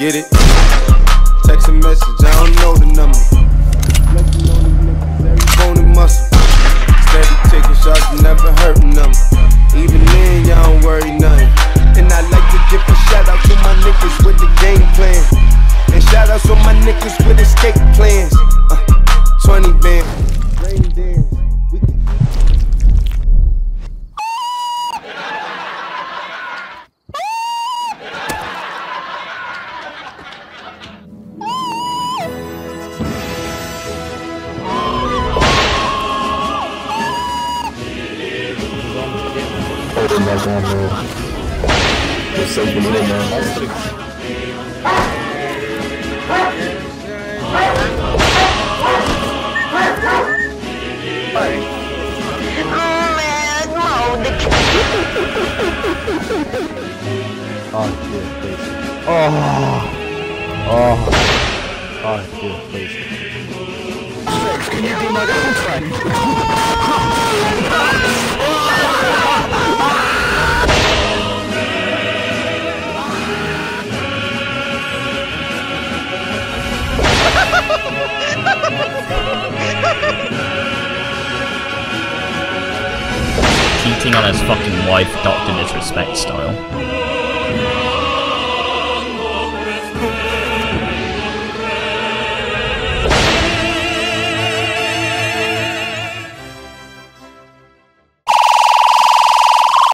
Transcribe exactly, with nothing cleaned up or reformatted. Get it? Text a message, I don't know the number. Flexing on these niggas, every bone and muscle. Steady taking shots, never hurting them. Even then, y'all don't worry nothing. And I like to give a shout out to my niggas with the game plan. And shout outs to my niggas with escape plans. Uh, twenty band. Rain dance. We can cheating on his fucking wife, Doctor Disrespect style.